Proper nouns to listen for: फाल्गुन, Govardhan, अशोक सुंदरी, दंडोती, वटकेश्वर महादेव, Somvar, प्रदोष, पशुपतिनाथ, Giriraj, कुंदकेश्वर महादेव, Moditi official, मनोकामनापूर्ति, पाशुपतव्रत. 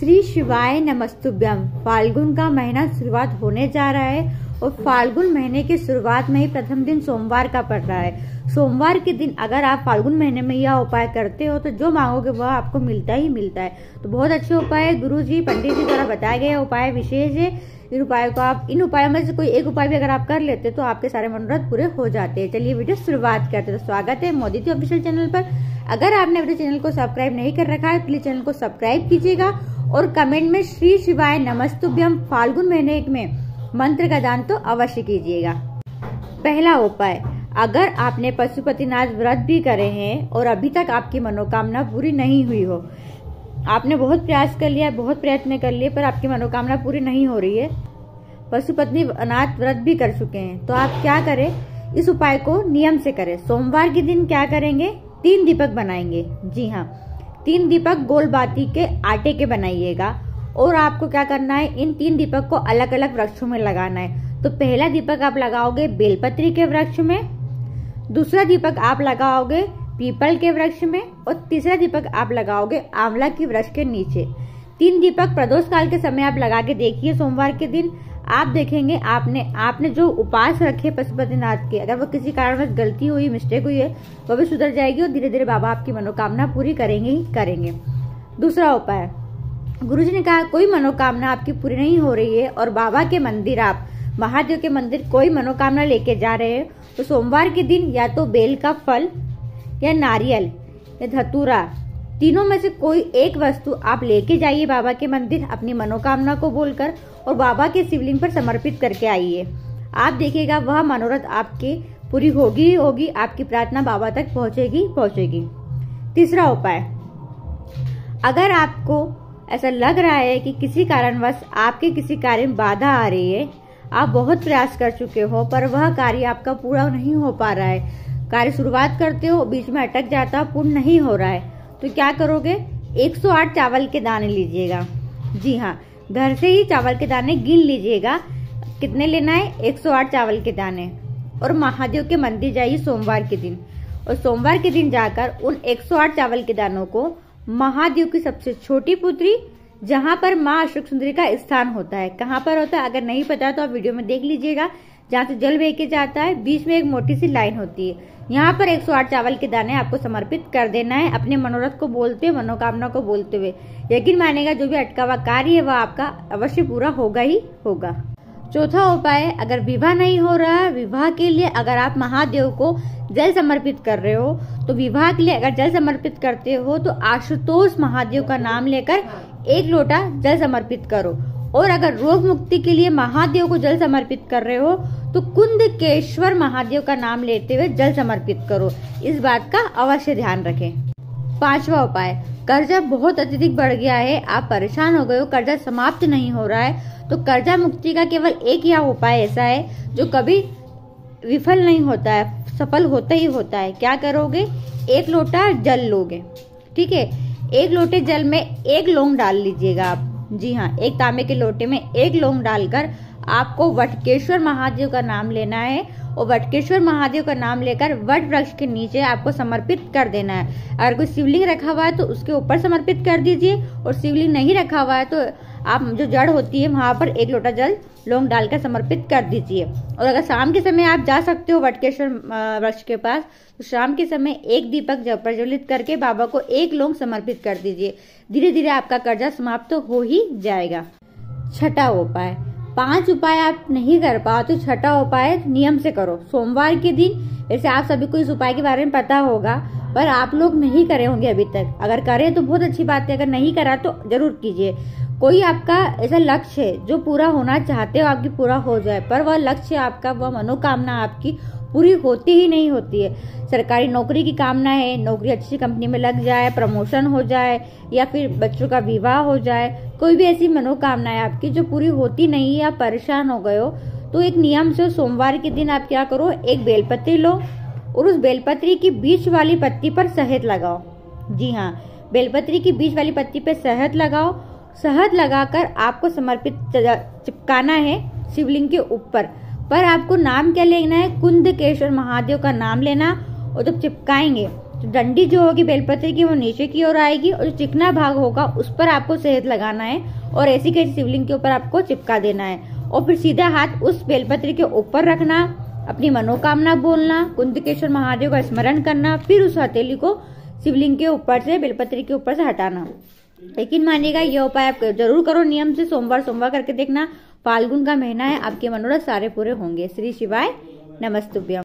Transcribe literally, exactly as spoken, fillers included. श्री शिवाय नमस्तुभ्यम। फाल्गुन का महीना शुरुआत होने जा रहा है और फाल्गुन महीने की शुरुआत में ही प्रथम दिन सोमवार का पड़ रहा है। सोमवार के दिन अगर आप फाल्गुन महीने में यह उपाय करते हो तो जो मांगोगे वह आपको मिलता ही मिलता है। तो बहुत अच्छे उपाय है, गुरु जी पंडित जी द्वारा बताया गया उपाय विशेष है। इन उपायों को आप इन उपायों में से कोई एक उपाय भी अगर आप कर लेते तो आपके सारे मनोरथ पूरे हो जाते हैं। चलिए वीडियो शुरुआत करते हैं। तो स्वागत है मोदीजी ऑफिशियल चैनल पर। अगर आपने अपने चैनल को सब्सक्राइब नहीं कर रखा है प्लीज चैनल को सब्सक्राइब कीजिएगा और कमेंट में श्री शिवाय नमस्तुभ्यम फाल्गुन महीने में मंत्र का दान तो अवश्य कीजिएगा। पहला उपाय, अगर आपने पशुपतिनाथ व्रत भी करे हैं और अभी तक आपकी मनोकामना पूरी नहीं हुई हो, आपने बहुत प्रयास कर लिया, बहुत प्रयत्न कर लिए पर आपकी मनोकामना पूरी नहीं हो रही है, पशुपतिनाथ व्रत भी कर चुके हैं, तो आप क्या करें, इस उपाय को नियम से करें। सोमवार के दिन क्या करेंगे, तीन दीपक बनाएंगे। जी हाँ, तीन दीपक गोल बाती के आटे के बनाइएगा और आपको क्या करना है, इन तीन दीपक को अलग अलग वृक्षों में लगाना है। तो पहला दीपक आप लगाओगे बेलपत्री के वृक्ष में, दूसरा दीपक आप लगाओगे पीपल के वृक्ष में और तीसरा दीपक आप लगाओगे आंवला के वृक्ष के नीचे। तीन दीपक प्रदोष काल के समय आप लगा के देखिए सोमवार के दिन। आप देखेंगे आपने आपने जो उपास रखे पशुपतिनाथ के, अगर वो किसी कारणवश गलती हुई, मिस्टेक हुई है, वह भी सुधर जाएगी और धीरे धीरे बाबा आपकी मनोकामना पूरी करेंगे ही करेंगे। दूसरा उपाय, गुरुजी ने कहा कोई मनोकामना आपकी पूरी नहीं हो रही है और बाबा के मंदिर, आप महादेव के मंदिर कोई मनोकामना लेके जा रहे हैं, तो सोमवार के दिन या तो बेल का फल या नारियल या धतूरा, तीनों में से कोई एक वस्तु आप लेके जाइए बाबा के मंदिर अपनी मनोकामना को बोलकर और बाबा के शिवलिंग पर समर्पित करके आइए। आप देखिएगा वह मनोरथ आपके पूरी होगी होगी, आपकी प्रार्थना बाबा तक पहुंचेगी पहुंचेगी। तीसरा उपाय, अगर आपको ऐसा लग रहा है कि किसी कारणवश आपके किसी कार्य में बाधा आ रही है, आप बहुत प्रयास कर चुके हो पर वह कार्य आपका पूरा नहीं हो पा रहा है, कार्य शुरुआत करते हो बीच में अटक जाता, पूर्ण नहीं हो रहा है, तो क्या करोगे, एक सौ आठ चावल के दाने लीजिएगा। जी हाँ, घर से ही चावल के दाने गिन लीजिएगा, कितने लेना है, एक सौ आठ चावल के दाने, और महादेव के मंदिर जाइए सोमवार के दिन। और सोमवार के दिन जाकर उन एक सौ आठ चावल के दानों को महादेव की सबसे छोटी पुत्री, जहाँ पर माँ अशोक सुंदरी का स्थान होता है, कहाँ पर होता है अगर नहीं पता तो आप वीडियो में देख लीजिएगा, जहाँ से जल बह के जाता है, बीच में एक मोटी सी लाइन होती है, यहाँ पर एक सौ आठ चावल के दाने आपको समर्पित कर देना है अपने मनोरथ को बोलते हुए, मनोकामना को बोलते हुए। यकीन मानेगा जो भी अटका हुआ कार्य है वह आपका अवश्य पूरा होगा ही होगा। चौथा उपाय, अगर विवाह नहीं हो रहा है, विवाह के लिए अगर आप महादेव को जल समर्पित कर रहे हो, तो विवाह के लिए अगर जल समर्पित करते हो तो आशुतोष महादेव का नाम लेकर एक लोटा जल समर्पित करो। और अगर रोग मुक्ति के लिए महादेव को जल समर्पित कर रहे हो तो कुंदकेश्वर महादेव का नाम लेते हुए जल समर्पित करो, इस बात का अवश्य ध्यान रखें। पांचवा उपाय, कर्जा बहुत अत्यधिक बढ़ गया है, आप परेशान हो गए हो, कर्जा समाप्त नहीं हो रहा है, तो कर्जा मुक्ति का केवल एक ही उपाय ऐसा है जो कभी विफल नहीं होता है, सफल होता ही होता है। क्या करोगे, एक लोटा जल लोगे, ठीक है, एक लोटे जल में एक लौंग डाल लीजिएगा आप। जी हाँ, एक तांबे के लोटे में एक लौंग डालकर आपको वटकेश्वर महादेव का नाम लेना है और वटकेश्वर महादेव का नाम लेकर वट वृक्ष के नीचे आपको समर्पित कर देना है। अगर कोई शिवलिंग रखा हुआ है तो उसके ऊपर समर्पित कर दीजिए और शिवलिंग नहीं रखा हुआ है तो आप जो जड़ होती है वहाँ पर एक लोटा जल लौंग डालकर समर्पित कर दीजिए। और अगर शाम के समय आप जा सकते हो वटकेश्वर वृक्ष के पास, तो शाम के समय एक दीपक जल प्रज्वलित करके बाबा को एक लौंग समर्पित कर दीजिए, धीरे धीरे आपका कर्जा समाप्त तो हो ही जाएगा। छठा उपाय, पांच उपाय आप नहीं कर पाओ तो छठा उपाय नियम से करो सोमवार के दिन। वैसे आप सभी को इस उपाय के बारे में पता होगा पर आप लोग नहीं करे होंगे अभी तक, अगर करें तो बहुत अच्छी बात है, अगर नहीं करा तो जरूर कीजिए। कोई आपका ऐसा लक्ष्य है जो पूरा होना चाहते हो, आपकी पूरा हो जाए पर वह लक्ष्य आपका, वह मनोकामना आपकी पूरी होती ही नहीं होती है। सरकारी नौकरी की कामना है, नौकरी अच्छी कंपनी में लग जाए, प्रमोशन हो जाए या फिर बच्चों का विवाह हो जाए, कोई भी ऐसी मनोकामना है आपकी जो पूरी होती नहीं है, आप परेशान हो गए हो, तो एक नियम से सोमवार के दिन आप क्या करो, एक बेलपत्री लो और उस बेलपत्री की बीच वाली पत्ती पर शहद लगाओ। जी हाँ, बेलपत्री की बीच वाली पत्ती पर शहद लगाओ, शहद लगाकर आपको समर्पित चिपकाना है शिवलिंग के ऊपर, पर आपको नाम क्या लेना है, कुंदकेश्वर महादेव का नाम लेना। और जब चिपकाएंगे तो डंडी जो होगी बेलपत्र की वो नीचे की ओर आएगी और जो चिकना भाग होगा उस पर आपको सेहत लगाना है और ऐसी कैसी शिवलिंग के ऊपर आपको चिपका देना है। और फिर सीधा हाथ उस बेलपत्र के ऊपर रखना, अपनी मनोकामना बोलना, कुंतकेश्वर महादेव का स्मरण करना, फिर उस हथेली को शिवलिंग के ऊपर से बेलपत्र के ऊपर से हटाना। लेकिन मानिएगा यह उपाय आप जरूर करो, नियम से सोमवार सोमवार करके देखना। फाल्गुन का महीना है, आपके मनोरथ सारे पूरे होंगे। श्री शिवाय नमस्तुभ्यम।